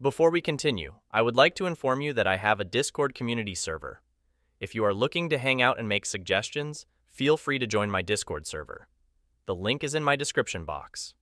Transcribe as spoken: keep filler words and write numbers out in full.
Before we continue, I would like to inform you that I have a Discord community server. If you are looking to hang out and make suggestions, feel free to join my Discord server. The link is in my description box.